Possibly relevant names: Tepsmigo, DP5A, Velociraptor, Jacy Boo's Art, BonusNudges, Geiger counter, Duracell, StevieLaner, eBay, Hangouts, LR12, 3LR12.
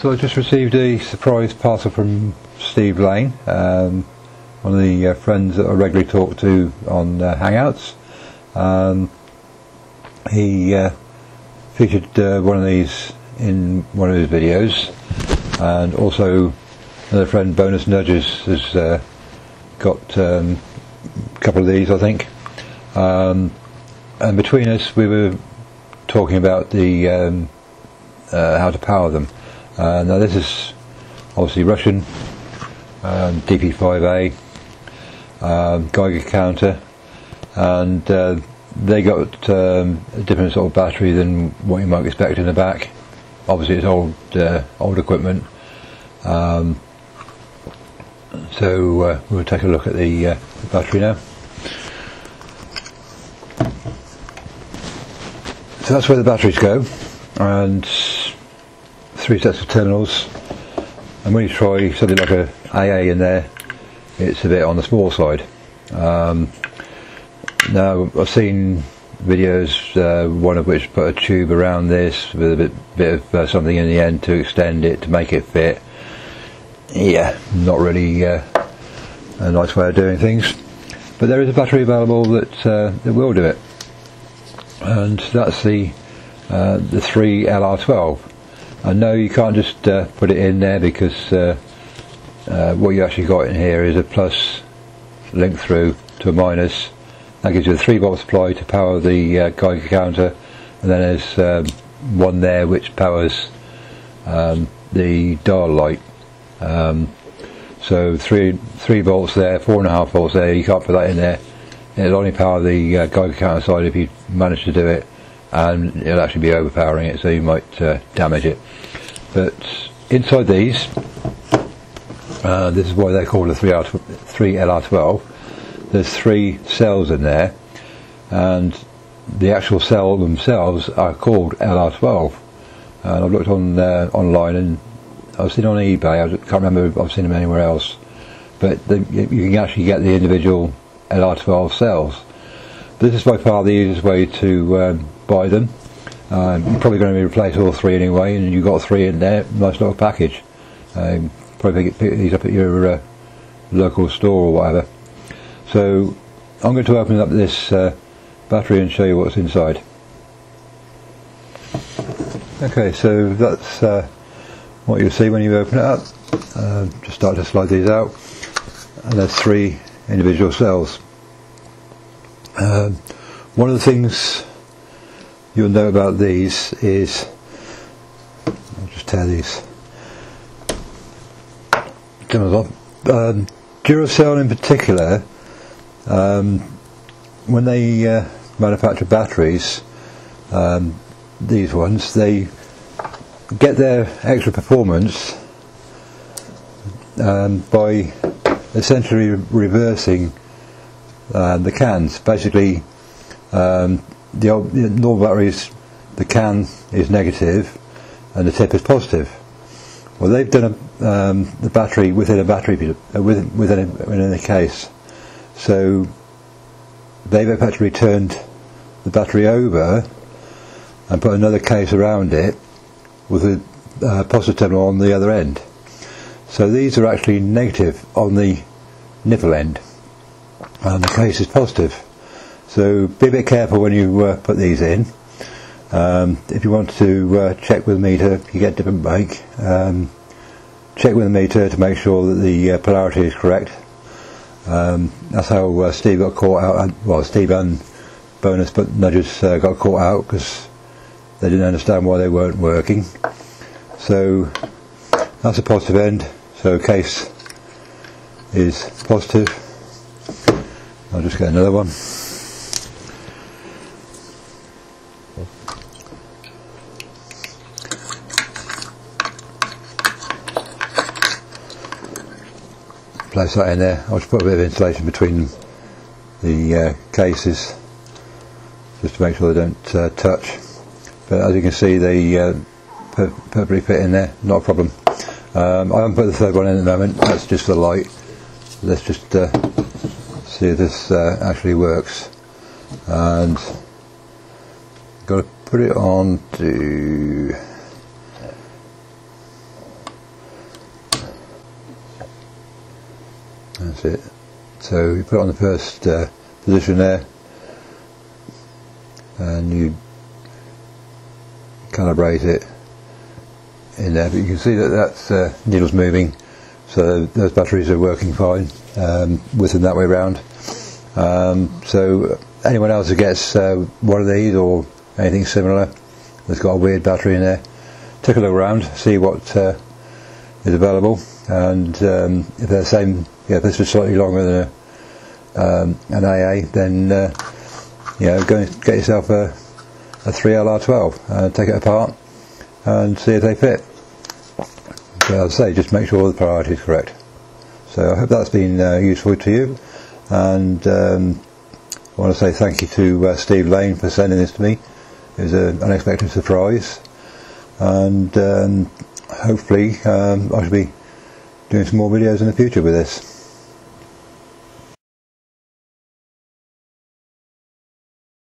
So I just received a surprise parcel from StevieLaner, one of the friends that I regularly talk to on Hangouts. He featured one of these in one of his videos, and also another friend, BonusNudges, has got a couple of these, I think. And between us, we were talking about the how to power them. Now this is obviously Russian, DP5A, Geiger counter, and they got a different sort of battery than what you might expect in the back. Obviously it's old equipment, so we'll take a look at the battery now. So that's where the batteries go, and three sets of terminals, and when you try something like a AA in there, it's a bit on the small side. Now I've seen videos, one of which put a tube around this with a bit of something in the end to extend it, to make it fit. Yeah, not really a nice way of doing things, but there is a battery available that, that will do it, and that's the 3LR12. And no, you can't just put it in there, because what you actually got in here is a plus linked through to a minus. That gives you a 3-volt supply to power the Geiger counter, and then there's one there which powers the dial light. So three volts there, 4.5 volts there. You can't put that in there. It'll only power the Geiger counter side if you manage to do it, and it'll actually be overpowering it, so you might damage it. But inside these, this is why they're called a 3LR12, there's three cells in there, and the actual cell themselves are called LR12. And I've looked on online, and I've seen on eBay, I can't remember if I've seen them anywhere else, but you can actually get the individual LR12 cells. This is by far the easiest way to buy them. You're probably going to replace all three anyway, and you've got three in there, nice little package. Probably pick these up at your local store or whatever. So I'm going to open up this battery and show you what's inside. Okay, so that's what you'll see when you open it up. Just start to slide these out, and there's three individual cells. One of the things you'll know about these is, I'll just tear these terminals off. Duracell in particular, when they manufacture batteries, these ones, they get their extra performance by essentially reversing the cans. Basically, the normal batteries, the can is negative and the tip is positive. Well, they've done the battery within a battery, within a case, so they've actually turned the battery over and put another case around it with a positive terminal on the other end. So these are actually negative on the nipple end, and the case is positive. So be a bit careful when you put these in. If you want to check with a meter, you get a different make. Check with a meter to make sure that the polarity is correct. That's how Steve got caught out, and, well, Steve and BonusNudges got caught out, because they didn't understand why they weren't working. So that's a positive end, so case is positive. I'll just get another one. Place that in there. I'll just put a bit of insulation between the cases, just to make sure they don't touch. But as you can see, they perfectly fit in there, not a problem. I haven't put the third one in at the moment, that's just for the light. Let's just see if this actually works, and got to put it on to That's it. So you put it on the first position there, and you calibrate it in there. But you can see that that's needle's moving, so those batteries are working fine with them that way round. So anyone else who gets one of these or anything similar that's got a weird battery in there, take a look around, see what is available, and if they're the same, yeah, if this is slightly longer than a, an AA, then you know, go and get yourself a 3LR12 and take it apart and see if they fit. But as I say, just make sure the priority is correct. So I hope that's been useful to you, and I want to say thank you to StevieLaner for sending this to me. It was an unexpected surprise, and hopefully I should be doing some more videos in the future with this.